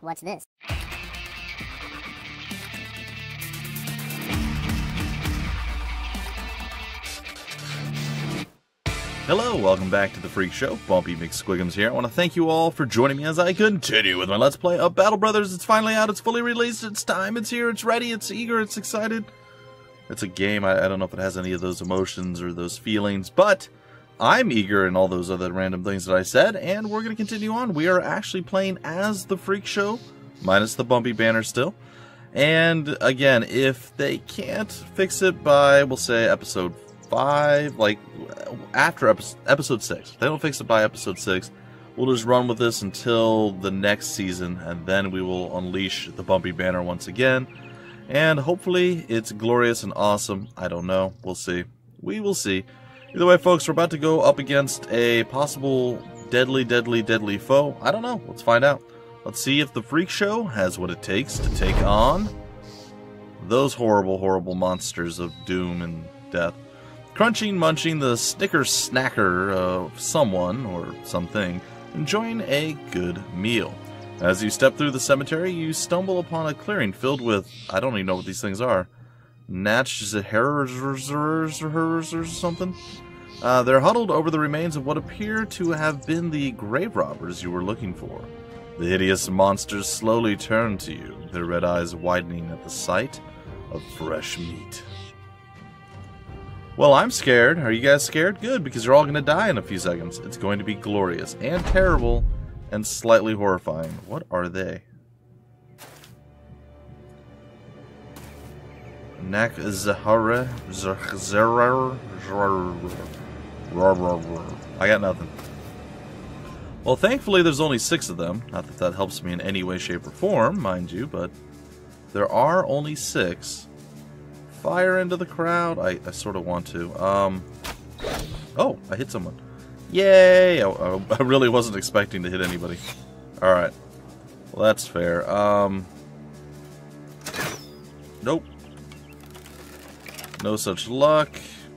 What's this? Hello, welcome back to The Phreak Show. Bumpy McSquigums here. I want to thank you all for joining me as I continue with my Let's Play of Battle Brothers. It's finally out, it's fully released, it's time, it's here, it's ready, it's eager, it's excited. It's a game, I don't know if it has any of those emotions or those feelings, but I'm eager and all those other random things that I said, and we're going to continue on. We are actually playing as The Phreak Show, minus the Bumpy Banner still. And again, if they can't fix it by, we'll say, episode 5, like after episode 6. If they don't fix it by episode 6, we'll just run with this until the next season, and then we will unleash the Bumpy Banner once again, and hopefully it's glorious and awesome. I don't know, we'll see. We will see. Either way, folks, we're about to go up against a possible deadly foe. I don't know, let's find out. Let's see if The Phreak Show has what it takes to take on those horrible monsters of doom and death. Crunching, munching the snicker snacker of someone or something, enjoying a good meal. As you step through the cemetery, you stumble upon a clearing filled with, I don't even know what these things are, Natchers or something. They're huddled over the remains of what appear to have been the grave robbers you were looking for. The hideous monsters slowly turn to you, their red eyes widening at the sight of fresh meat. Well, I'm scared. Are you guys scared? Good, because you're all going to die in a few seconds. It's going to be glorious and terrible and slightly horrifying. What are they? I got nothing. Well, thankfully there's only 6 of them. Not that that helps me in any way, shape, or form, mind you, but there are only 6. Fire into the crowd. I sort of want to. Oh, I hit someone. Yay! I really wasn't expecting to hit anybody. Alright. Well, that's fair. Nope. No such luck.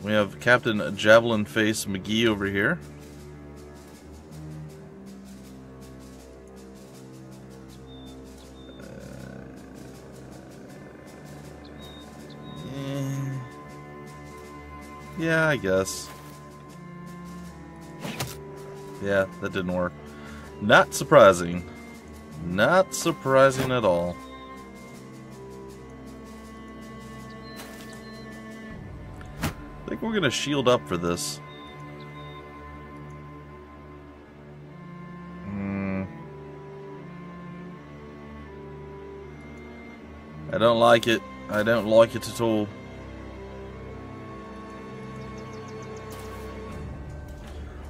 We have Captain Javelin Face McGee over here. Yeah, I guess. Yeah, that didn't work. Not surprising. Not surprising at all. I think we're gonna shield up for this. I don't like it. I don't like it at all.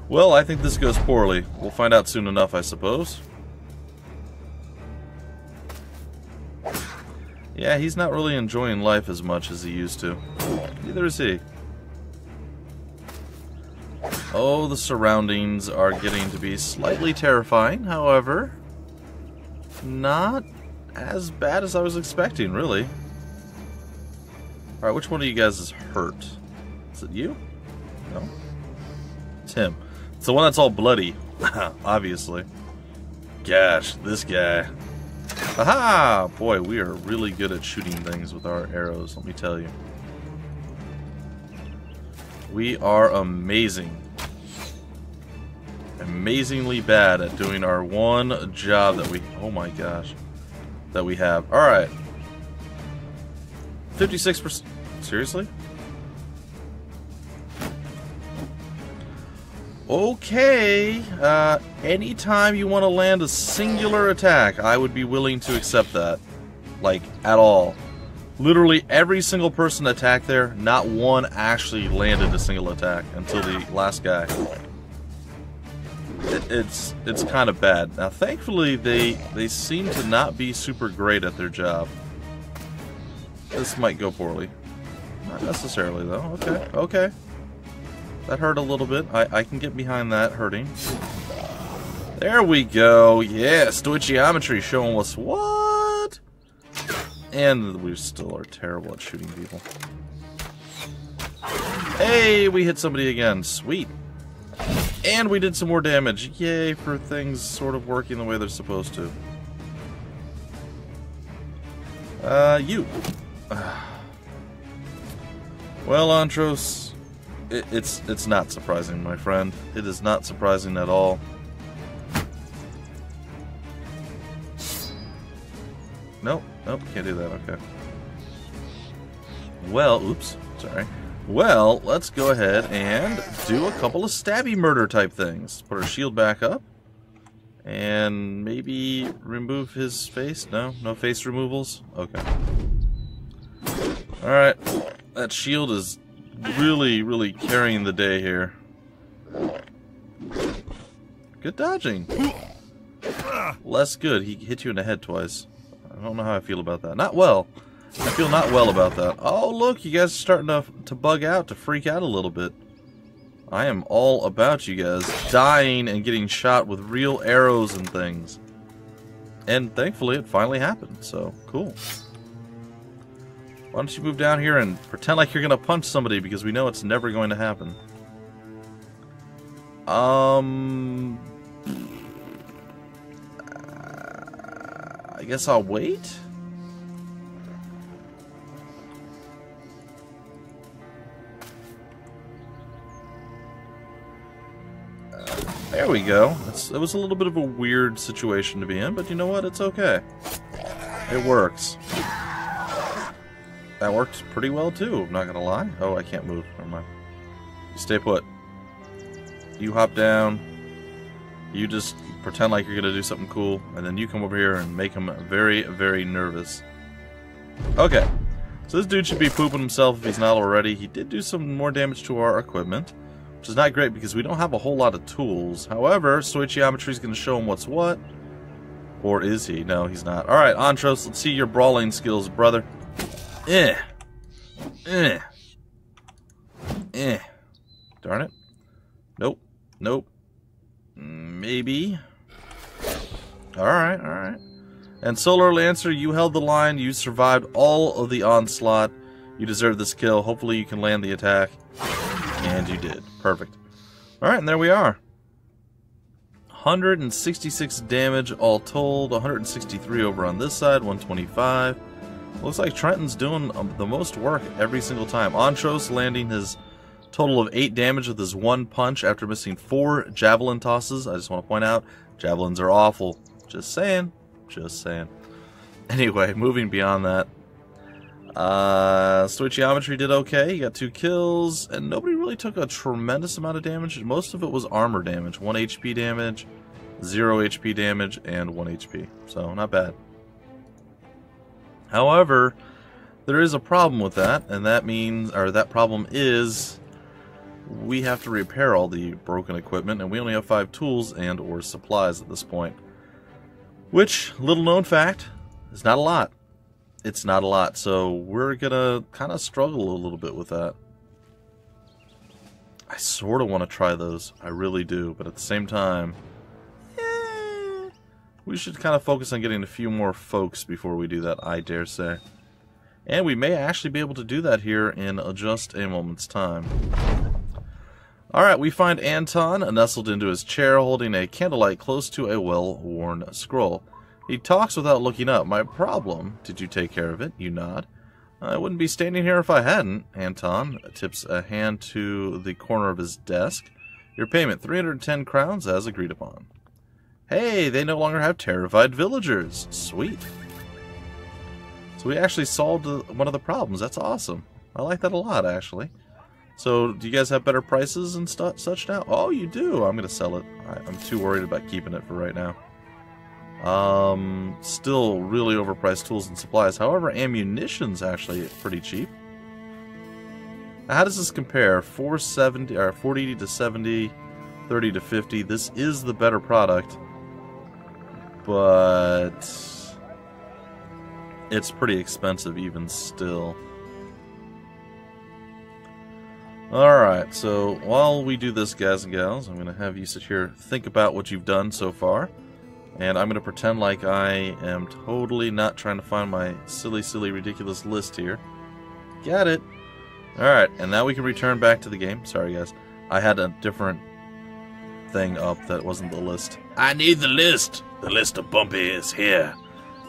Well, I think this goes poorly. We'll find out soon enough, I suppose. Yeah, he's not really enjoying life as much as he used to. Neither is he. Oh, the surroundings are getting to be slightly terrifying, however. Not as bad as I was expecting, really. Alright, which one of you guys is hurt? Is it you? No. It's him. It's the one that's all bloody, obviously. Gosh, this guy. Aha! Boy, we are really good at shooting things with our arrows, let me tell you. We are amazing. Amazingly bad at doing our one job that we... Oh my gosh. That we have. Alright. 56%... Seriously? Okay, anytime you want to land a singular attack, I would be willing to accept that. Like, at all. Literally every single person attacked there, not one actually landed a single attack until the last guy. It's kind of bad. Now, thankfully, they seem to not be super great at their job. This might go poorly. Not necessarily, though. Okay, okay. That hurt a little bit. I can get behind that hurting. There we go. Yeah, Stoichiometry showing us what? And we still are terrible at shooting people. Hey, we hit somebody again. Sweet. And we did some more damage. Yay for things sort of working the way they're supposed to. You. Well, Antros, it's not surprising, my friend. It is not surprising at all. Nope, nope, can't do that, okay. Well, oops, sorry. Well, let's go ahead and do a couple of stabby murder type things. Put our shield back up. And maybe remove his face? No? No face removals? Okay. Alright. That shield is really, really carrying the day here. Good dodging. Less good. He hit you in the head twice. I don't know how I feel about that. Not well. I feel not well about that. Oh, look, you guys are starting to bug out, to freak out a little bit. I am all about you guys dying and getting shot with real arrows and things. And thankfully, it finally happened, so cool. Why don't you move down here and pretend like you're going to punch somebody, because we know it's never going to happen. I guess I'll wait? There we go. It was a little bit of a weird situation to be in, but you know what? It's okay. It works. That worked pretty well, too, I'm not going to lie. Oh, I can't move. Never mind. Stay put. You hop down. You just pretend like you're going to do something cool, and then you come over here and make him very, very nervous. Okay. So this dude should be pooping himself if he's not already. He did do some more damage to our equipment, which is not great because we don't have a whole lot of tools. However, Stoichiometry is going to show him what's what. Or is he? No, he's not. Alright, Antros, let's see your brawling skills, brother. Darn it. Nope. Nope. Maybe. Alright, alright. And Solar Lancer, you held the line. You survived all of the onslaught. You deserve this kill. Hopefully you can land the attack. And you did. Perfect. Alright, and there we are. 166 damage all told. 163 over on this side. 125. Looks like Trenton's doing the most work every single time. Antros landing his total of 8 damage with his one punch after missing 4 javelin tosses. I just want to point out, javelins are awful. Just saying. Just saying. Anyway, moving beyond that. Stoichiometry did okay. He got 2 kills, and nobody really took a tremendous amount of damage. Most of it was armor damage. 1 HP damage, 0 HP damage, and 1 HP. So, not bad. However, there is a problem with that, and that means, or that problem is, we have to repair all the broken equipment, and we only have 5 tools and or supplies at this point. Which, little known fact, is not a lot. It's not a lot, so we're gonna kind of struggle a little bit with that. I sort of want to try those, I really do, but at the same time, we should kind of focus on getting a few more folks before we do that, I dare say. And we may actually be able to do that here in just a moment's time. Alright, we find Anton nestled into his chair holding a candlelight close to a well-worn scroll. He talks without looking up. My problem. Did you take care of it? You nod. I wouldn't be standing here if I hadn't. Anton tips a hand to the corner of his desk. Your payment, 310 crowns as agreed upon. Hey, they no longer have terrified villagers. Sweet. So we actually solved one of the problems. That's awesome. I like that a lot, actually. So do you guys have better prices and such now? Oh, you do. I'm going to sell it. I'm too worried about keeping it for right now. Still really overpriced tools and supplies. However, ammunition's actually pretty cheap. Now, how does this compare? 470 or 40 to 70, 30 to 50. This is the better product, but it's pretty expensive even still. Alright, so while we do this, guys and gals, I'm going to have you sit here, think about what you've done so far. And I'm going to pretend like I am totally not trying to find my silly, silly, ridiculous list here. Got it. Alright, and now we can return back to the game. Sorry, guys. I had a different thing up that wasn't the list. I need the list. The list of Bumpy is here.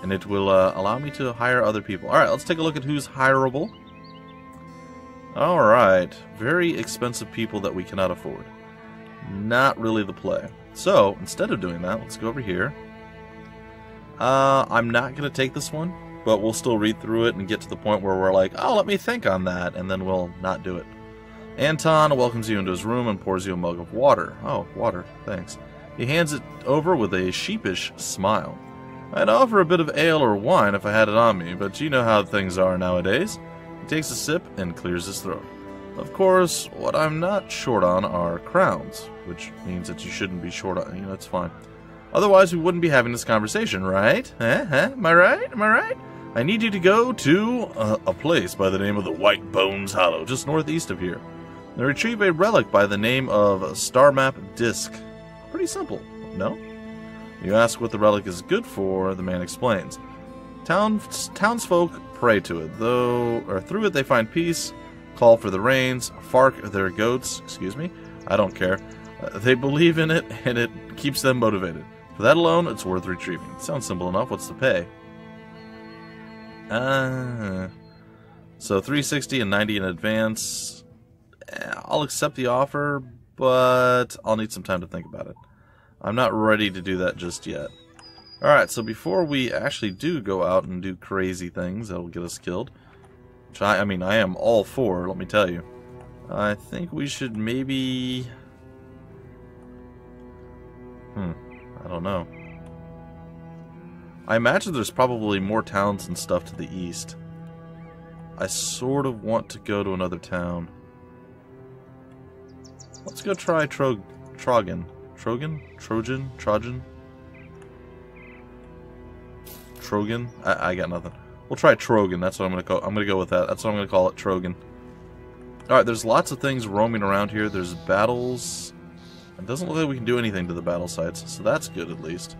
and it will allow me to hire other people. Alright, let's take a look at who's hireable. Alright, very expensive people that we cannot afford. Not really the play. So, instead of doing that, let's go over here. I'm not going to take this one, but we'll still read through it and get to the point where we're like, oh, let me think on that, and then we'll not do it. Anton welcomes you into his room and pours you a mug of water. Oh, water, thanks. He hands it over with a sheepish smile. I'd offer a bit of ale or wine if I had it on me, but you know how things are nowadays. He takes a sip and clears his throat. Of course, what I'm not short on are crowns, which means that you shouldn't be short on, you know, it's fine. Otherwise, we wouldn't be having this conversation, right? Am I right? Am I right? I need you to go to a place by the name of the White Bones Hollow, just northeast of here, and retrieve a relic by the name of Star Map Disc. Pretty simple, no? You ask what the relic is good for, the man explains. Townsfolk pray to it, though, or through it they find peace, call for the rains, fark their goats, excuse me, I don't care. They believe in it, and it keeps them motivated. For that alone, it's worth retrieving. Sounds simple enough, what's the pay? So 360 and 90 in advance. I'll accept the offer, but I'll need some time to think about it. I'm not ready to do that just yet. Alright, so before we actually do go out and do crazy things that'll get us killed, which I mean, I am all for, let me tell you. I think we should maybe... I don't know. I imagine there's probably more towns and stuff to the east. I sort of want to go to another town. Let's go try Trogan. Trogan? Trojan? Trojan? Trogan? I got nothing. We'll try Trogan. That's what I'm going to call it. I'm going to go with that. That's what I'm going to call it, Trogan. Alright, there's lots of things roaming around here. There's battles. It doesn't look like we can do anything to the battle sites, so that's good at least.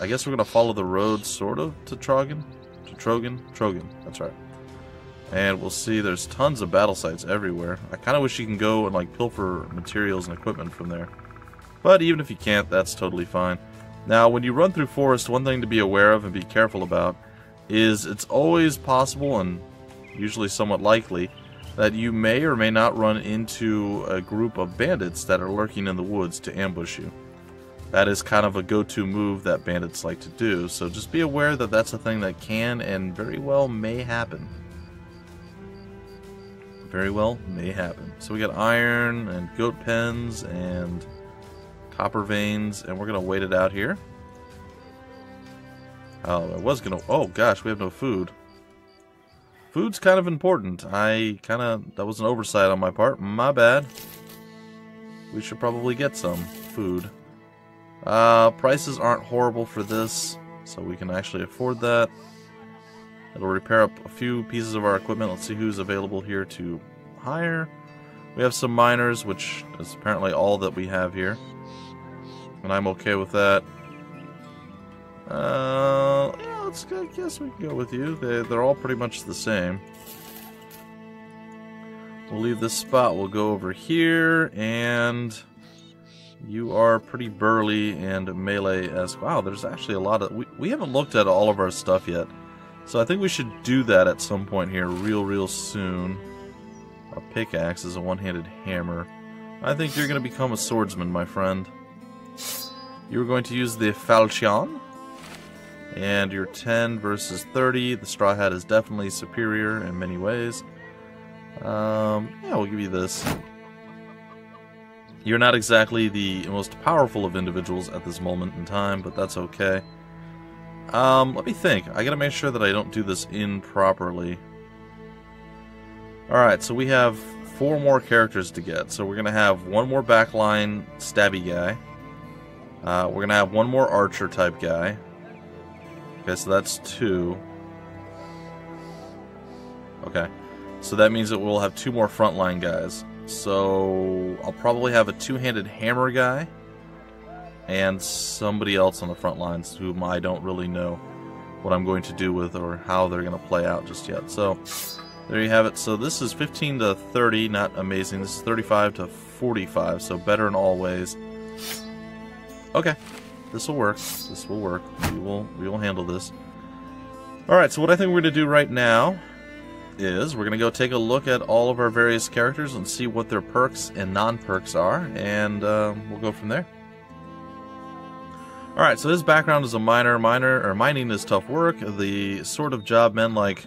I guess we're going to follow the road, sort of, to Trogan? To Trogan? Trogan. That's right. And we'll see there's tons of battle sites everywhere. I kind of wish you can go and like pilfer materials and equipment from there. But even if you can't, that's totally fine. Now, when you run through forest, one thing to be aware of and be careful about is it's always possible and usually somewhat likely that you may or may not run into a group of bandits that are lurking in the woods to ambush you. That is kind of a go-to move that bandits like to do, so just be aware that that's a thing that can and very well may happen. Very well may happen. So we got iron and goat pens and copper veins, and we're gonna wait it out here. Oh, I was gonna. Oh gosh, we have no food. Food's kind of important. That was an oversight on my part. My bad. We should probably get some food. Prices aren't horrible for this, so we can actually afford that. It'll repair up a few pieces of our equipment. Let's see who's available here to hire. We have some miners, which is apparently all that we have here. And I'm okay with that. Yeah, I guess we can go with you. They're all pretty much the same. We'll leave this spot. We'll go over here, and you are pretty burly and melee-esque. Wow, there's actually a lot of... We haven't looked at all of our stuff yet. So I think we should do that at some point here real soon. A pickaxe is a one-handed hammer. I think you're going to become a swordsman, my friend. You're going to use the falchion. And your 10 versus 30. The straw hat is definitely superior in many ways. Yeah, we'll give you this. You're not exactly the most powerful of individuals at this moment in time, but that's okay. Let me think. I gotta make sure that I don't do this improperly. Alright, so we have 4 more characters to get. So we're gonna have 1 more backline stabby guy. We're gonna have 1 more archer type guy. Okay, so that's 2. Okay. So that means that we'll have 2 more frontline guys. So I'll probably have a 2-handed hammer guy. And somebody else on the front lines whom I don't really know what I'm going to do with or how they're going to play out just yet. So there you have it. So this is 15 to 30, not amazing. This is 35 to 45, so better in all ways. Okay, This will work. This will work. We will handle this. Alright, so what I think we're going to do right now is we're going to go take a look at all of our various characters and see what their perks and non-perks are, and we'll go from there. Alright, so his background is a miner. Mining is tough work. The sort of job men like...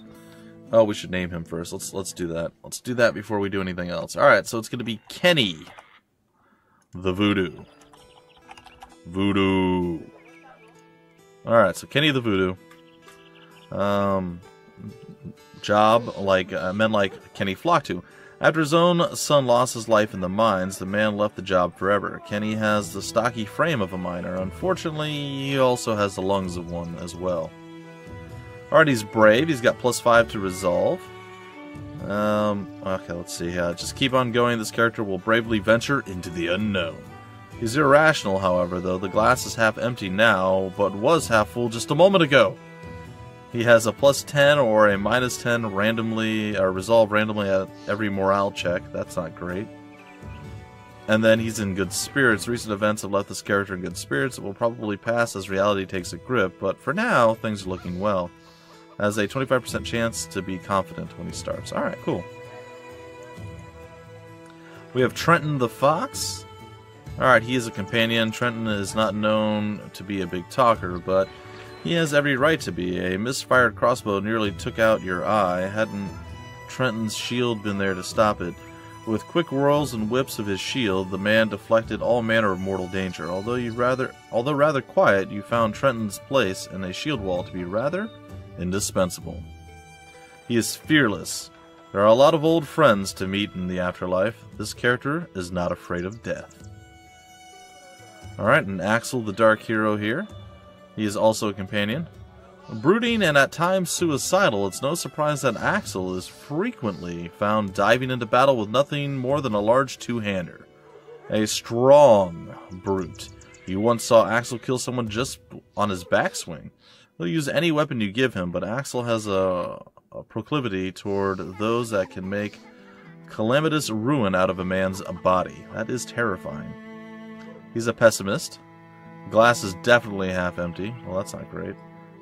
Oh, we should name him first. Let's do that. Let's do that before we do anything else. Alright, so it's going to be Kenny the Voodoo. Alright, so Kenny the Voodoo. Job like men like Kenny flock to. After his own son lost his life in the mines, the man left the job forever. Kenny has the stocky frame of a miner. Unfortunately, he also has the lungs of one as well. Alright, he's brave. He's got +5 to resolve. Okay, let's see. Just keep on going. This character will bravely venture into the unknown. He's irrational, however, though. The glass is half empty now, but was half full just a moment ago. He has a +10 or a -10 randomly, or resolve randomly at every morale check. That's not great. And then he's in good spirits. Recent events have left this character in good spirits. It will probably pass as reality takes a grip, but for now, things are looking well. Has a 25% chance to be confident when he starts. Alright, cool. We have Trenton the Fox. Alright, he is a companion. Trenton is not known to be a big talker, but he has every right to be. A misfired crossbow nearly took out your eye. Hadn't Trenton's shield been there to stop it. With quick whirls and whips of his shield, the man deflected all manner of mortal danger. Although rather quiet, you found Trenton's place in a shield wall to be rather indispensable. He is fearless. There are a lot of old friends to meet in the afterlife. This character is not afraid of death. Alright, and Axel the Dark Hero here. He is also a companion. Brooding and at times suicidal, it's no surprise that Axel is frequently found diving into battle with nothing more than a large two-hander. A strong brute. You once saw Axel kill someone just on his backswing. He'll use any weapon you give him, but Axel has a proclivity toward those that can make calamitous ruin out of a man's body. That is terrifying. He's a pessimist. Glass is definitely half empty. Well, that's not great.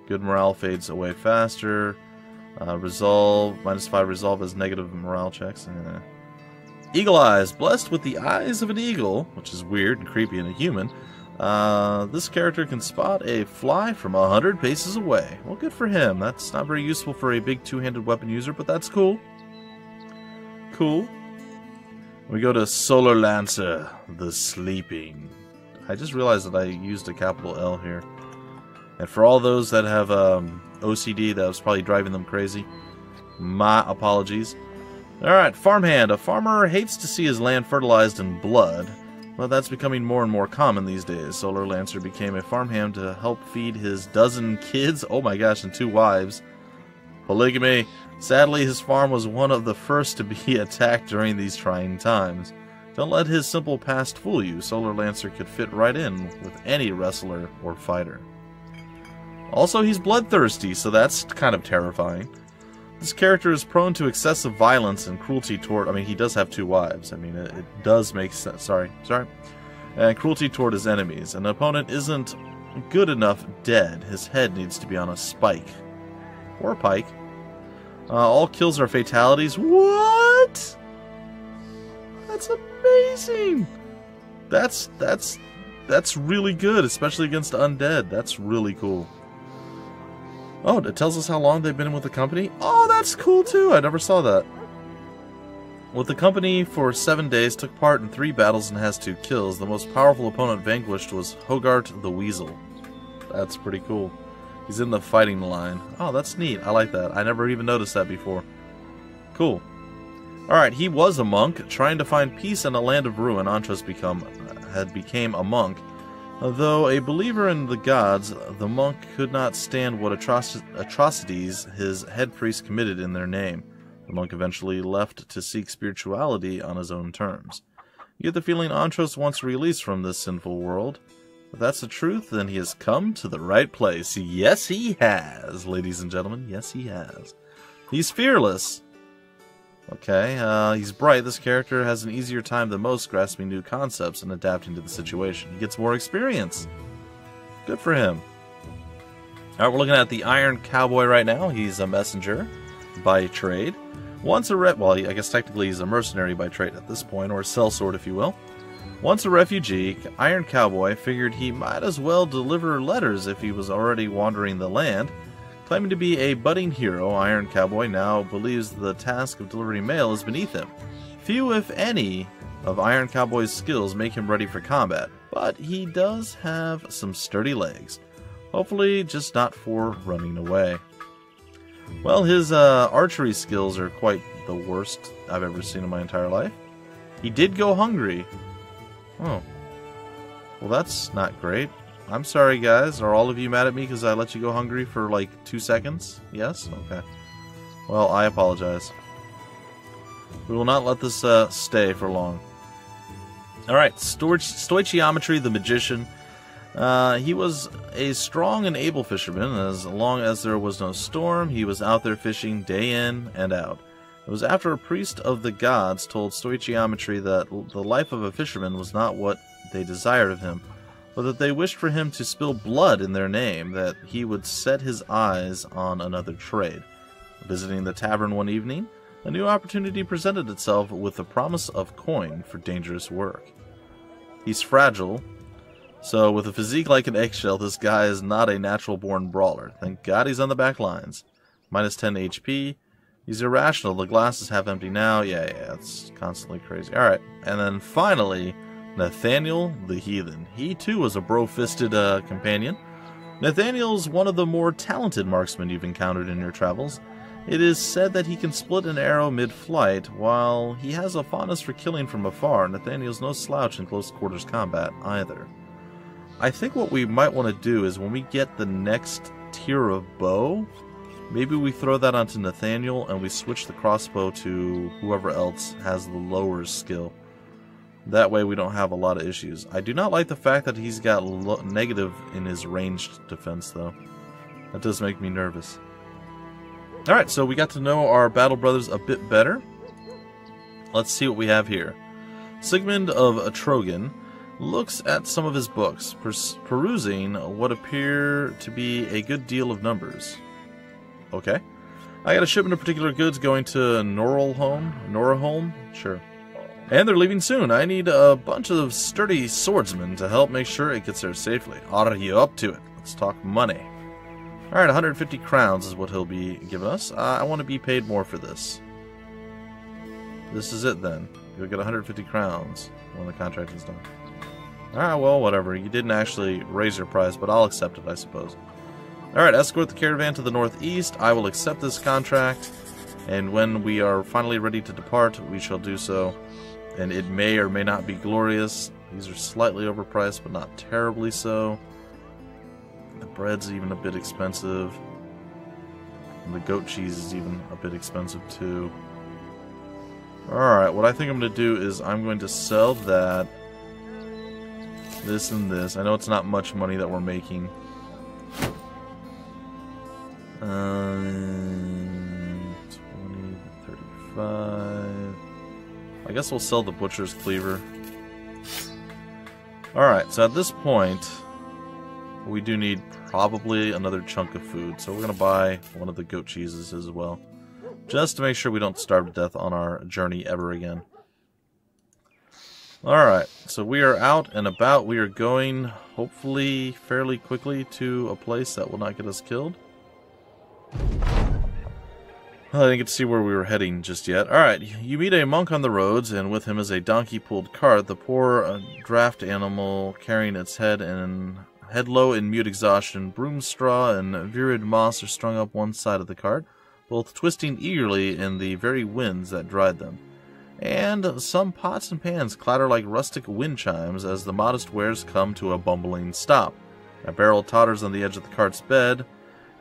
Good morale fades away faster. Resolve, -5 resolve as negative morale checks. Eagle eyes, blessed with the eyes of an eagle, which is weird and creepy in a human. This character can spot a fly from 100 paces away. Well, good for him. That's not very useful for a big two-handed weapon user, but that's cool. Cool. We go to Solar Lancer, the Sleeping. I just realized that I used a capital L here. And for all those that have OCD, that was probably driving them crazy. My apologies. Alright, farmhand. A farmer hates to see his land fertilized in blood. Well, that's becoming more and more common these days. Solar Lancer became a farmhand to help feed his 12 kids. Oh my gosh, and 2 wives. Polygamy. Sadly, his farm was one of the first to be attacked during these trying times. Don't let his simple past fool you. Solar Lancer could fit right in with any wrestler or fighter. Also, he's bloodthirsty, so that's kind of terrifying. This character is prone to excessive violence and cruelty toward... I mean, he does have 2 wives. I mean, it does make sense. Sorry. And cruelty toward his enemies. An opponent isn't good enough dead. His head needs to be on a spike. Or a pike. All kills are fatalities. What? That's a... amazing! That's really good, especially against undead. That's really cool. Oh, it tells us how long they've been with the company. Oh, that's cool too! I never saw that. With the company for 7 days, took part in 3 battles and has 2 kills. The most powerful opponent vanquished was Hogarth the weasel. That's pretty cool. He's in the fighting line. Oh, that's neat. I like that. I never even noticed that before. Cool. Alright, he was a monk, trying to find peace in a land of ruin. Antros became a monk. Though a believer in the gods, the monk could not stand what atrocities his head priest committed in their name. The monk eventually left to seek spirituality on his own terms. You get the feeling Antros wants release from this sinful world. If that's the truth, then he has come to the right place. Yes, he has, ladies and gentlemen. Yes, he has. He's fearless. Okay, he's bright. This character has an easier time than most grasping new concepts and adapting to the situation. He gets more experience. Good for him. Alright, we're looking at the Iron Cowboy right now. He's a messenger by trade. Well, I guess technically he's a mercenary by trade at this point, or a sellsword, if you will. Once a refugee, Iron Cowboy figured he might as well deliver letters if he was already wandering the land. Claiming to be a budding hero, Iron Cowboy now believes the task of delivering mail is beneath him. Few, if any, of Iron Cowboy's skills make him ready for combat, but he does have some sturdy legs. Hopefully just not for running away. Well, his archery skills are quite the worst I've ever seen in my entire life. He did go hungry. Oh. Well, that's not great. I'm sorry, guys. Are all of you mad at me because I let you go hungry for, like, 2 seconds? Yes? Okay. Well, I apologize. We will not let this stay for long. Alright, Stoichiometry the Magician. He was a strong and able fisherman. As long as there was no storm, he was out there fishing day in and out. It was after a priest of the gods told Stoichiometry that the life of a fisherman was not what they desired of him, but that they wished for him to spill blood in their name, that he would set his eyes on another trade. Visiting the tavern one evening, a new opportunity presented itself with the promise of coin for dangerous work. He's fragile, so with a physique like an eggshell, this guy is not a natural-born brawler. Thank God he's on the back lines. Minus 10 HP. He's irrational. The glass is half empty now. Yeah, it's constantly crazy. Alright, and then finally, Nathaniel the heathen. He too was a bro-fisted companion. Nathaniel's one of the more talented marksmen you've encountered in your travels. It is said that he can split an arrow mid-flight. While he has a fondness for killing from afar, Nathaniel's no slouch in close-quarters combat either. I think what we might want to do is when we get the next tier of bow, maybe we throw that onto Nathaniel and we switch the crossbow to whoever else has the lower skill. That way we don't have a lot of issues. I do not like the fact that he's got negative in his ranged defense, though. That does make me nervous. Alright, so we got to know our Battle Brothers a bit better. Let's see what we have here. Sigmund of Atrogan looks at some of his books, perusing what appear to be a good deal of numbers. Okay. I got a shipment of particular goods going to Noraholm? Sure. And they're leaving soon. I need a bunch of sturdy swordsmen to help make sure it gets there safely. Are you up to it? Let's talk money. Alright, 150 crowns is what he'll be giving us. I want to be paid more for this. This is it then. You'll get 150 crowns when the contract is done. Alright, well, whatever. You didn't actually raise your price, but I'll accept it, I suppose. Alright, escort the caravan to the northeast. I will accept this contract, and when we are finally ready to depart, we shall do so. And it may or may not be glorious. These are slightly overpriced, but not terribly so. The bread's even a bit expensive. And the goat cheese is even a bit expensive, too. Alright, what I think I'm going to do is I'm going to sell that, this, and this. I know it's not much money that we're making. I guess we'll sell the butcher's cleaver. Alright, so at this point, we do need probably another chunk of food. So we're going to buy one of the goat cheeses as well. Just to make sure we don't starve to death on our journey ever again. Alright, so we are out and about. We are going, hopefully, fairly quickly to a place that will not get us killed. Well, I didn't get to see where we were heading just yet. Alright, you meet a monk on the roads, and with him is a donkey-pulled cart, the poor draft animal carrying its head low in mute exhaustion. Broom straw and virid moss are strung up one side of the cart, both twisting eagerly in the very winds that dried them. And some pots and pans clatter like rustic wind chimes as the modest wares come to a bumbling stop. A barrel totters on the edge of the cart's bed,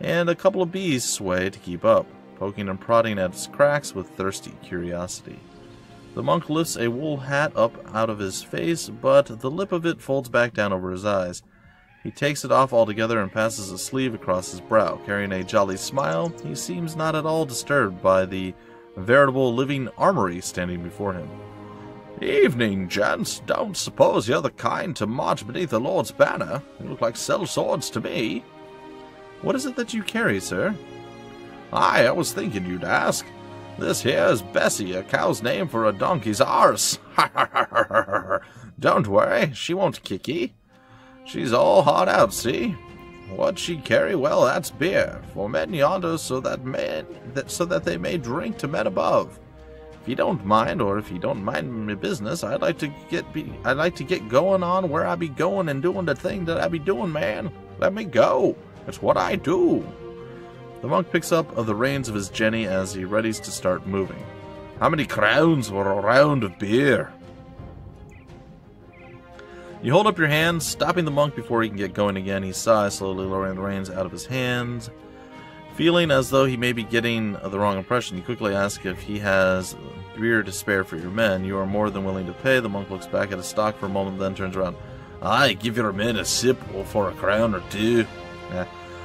and a couple of bees sway to keep up, poking and prodding at its cracks with thirsty curiosity. The monk lifts a wool hat up out of his face, but the lip of it folds back down over his eyes. He takes it off altogether and passes a sleeve across his brow. Carrying a jolly smile, he seems not at all disturbed by the veritable living armory standing before him. "Evening, gents. Don't suppose you're the kind to march beneath the Lord's banner? You look like sell swords to me." "What is it that you carry, sir?" "I was thinking you'd ask. This here's Bessie, a cow's name for a donkey's arse. Don't worry, she won't kick ye. She's all hot out, see? What she carry? Well, that's beer for men yonder, so that they may drink to men above. If you don't mind, or if you don't mind my business, I'd like to get going on where I be going and doing the thing that I be doing, man. Let me go. It's what I do." The monk picks up the reins of his jenny as he readies to start moving. "How many crowns for a round of beer?" You hold up your hand, stopping the monk before he can get going again. He sighs, slowly lowering the reins out of his hands. Feeling as though he may be getting the wrong impression, you quickly ask if he has beer to spare for your men. You are more than willing to pay. The monk looks back at his stock for a moment, then turns around. "Aye, give your men a sip for a crown or two.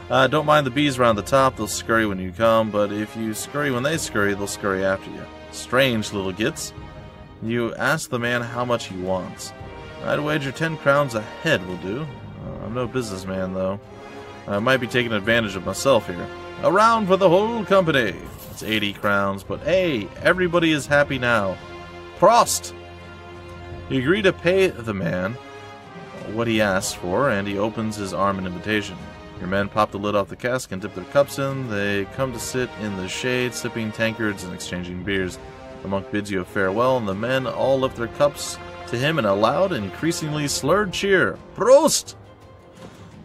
Don't mind the bees round the top. They'll scurry when you come, but if you scurry when they scurry, they'll scurry after you. Strange little gits." You ask the man how much he wants. "I'd wager 10 crowns a head will do. I'm no businessman, though. I might be taking advantage of myself here. A round for the whole company. It's 80 crowns, but hey, everybody is happy now. Prost!" You agree to pay the man what he asks for, and he opens his arm in invitation. Your men pop the lid off the cask and dip their cups in. They come to sit in the shade, sipping tankards and exchanging beers. The monk bids you a farewell, and the men all lift their cups to him in a loud, increasingly slurred cheer. Prost!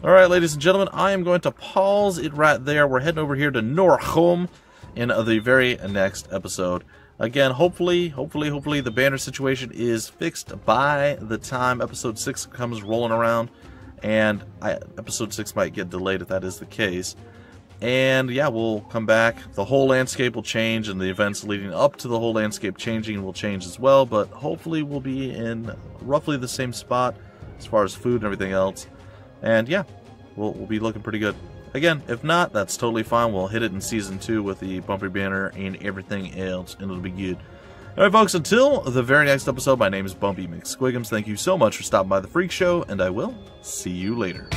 Alright, ladies and gentlemen, I am going to pause it right there. We're heading over here to Norrkholm in the very next episode. Again, hopefully the banner situation is fixed by the time episode 6 comes rolling around. And episode 6 might get delayed if that is the case. And yeah, we'll come back. The whole landscape will change, and the events leading up to the whole landscape changing will change as well. But hopefully we'll be in roughly the same spot as far as food and everything else. And yeah, we'll be looking pretty good. Again, if not, that's totally fine. We'll hit it in Season 2 with the Bumpy Banner and everything else, and it'll be good. Alright folks, until the very next episode, my name is Bumpy McSquigums. Thank you so much for stopping by The Phreak Show, and I will see you later.